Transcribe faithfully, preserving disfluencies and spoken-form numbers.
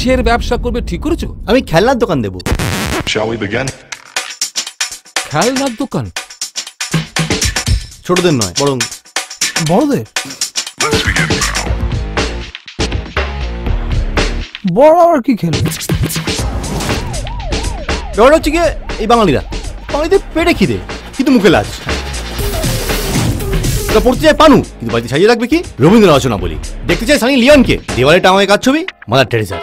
কিসের ব্যবসা করবে ঠিক করেছো? আমি খেলনার দোকান দেব। Shall we begin? খেলনার দোকান ছোটদের নয় বরং বড়দের। বড় আর কি খেলবে? বড় হচ্ছে গিয়ে এই বাঙালিরা, বাঙালিদের পেটে খিদে কিন্তু মুখে লাজ। পড়তে চায় পানু কিন্তু বাড়িতে সাজিয়ে রাখবে কি রবীন্দ্র রচনা বলি। দেখতে চাই সানি লিওনকে দেওয়ালে টাঙায় কাজ ছবি মাদার টেরেসার।